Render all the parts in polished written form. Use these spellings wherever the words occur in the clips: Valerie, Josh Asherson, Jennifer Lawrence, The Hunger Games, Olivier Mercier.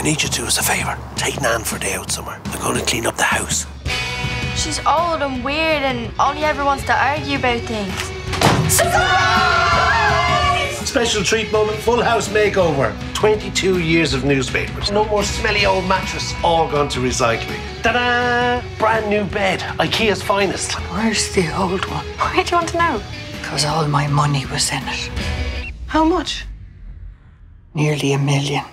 I need you to do us a favor. Take Nan for a day out somewhere. They're going to clean up the house. She's old and weird and only ever wants to argue about things. Surprise! Special treat moment, full house makeover. 22 years of newspapers. No more smelly old mattress. All gone to recycling. Ta-da! Brand new bed. IKEA's finest. Where's the old one? Why do you want to know? Because all my money was in it. How much? Nearly $1 million.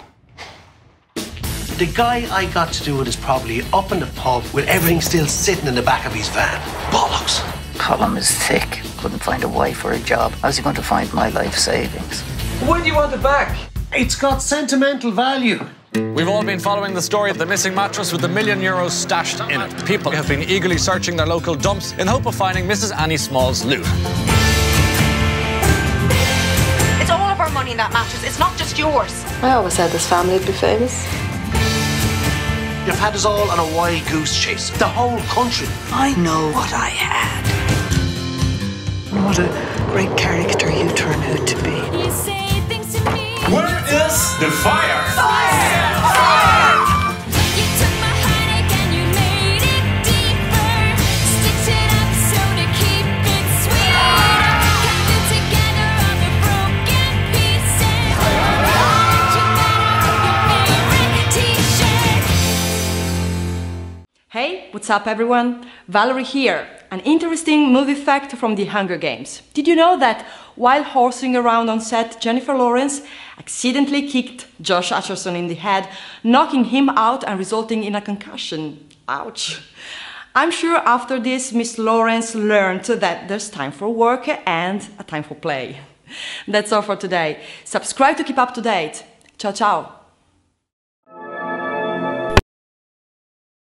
The guy I got to do it is probably up in the pub with everything still sitting in the back of his van. Bollocks. Colum is sick. Couldn't find a wife or a job. How's he going to find my life savings? Why do you want it back? It's got sentimental value. We've all been following the story of the missing mattress with €1 million stashed in it. People have been eagerly searching their local dumps in the hope of finding Mrs. Annie Small's loot. It's all of our money in that mattress. It's not just yours. I always said this family would be famous. You've had us all on a wild goose chase. The whole country. I know what I had. What a great character you turn out to be. You say things to me. Where is the fire? Fire! Fire! You took my heartache and you made it deeper. Stitched it up so to keep it sweet. Kept it together on the broken pieces. Hey, what's up everyone? Valerie here. An interesting movie fact from The Hunger Games. Did you know that while horsing around on set, Jennifer Lawrence accidentally kicked Josh Asherson in the head, knocking him out and resulting in a concussion? Ouch. I'm sure after this, Miss Lawrence learned that there's time for work and a time for play. That's all for today. Subscribe to keep up to date. Ciao, ciao.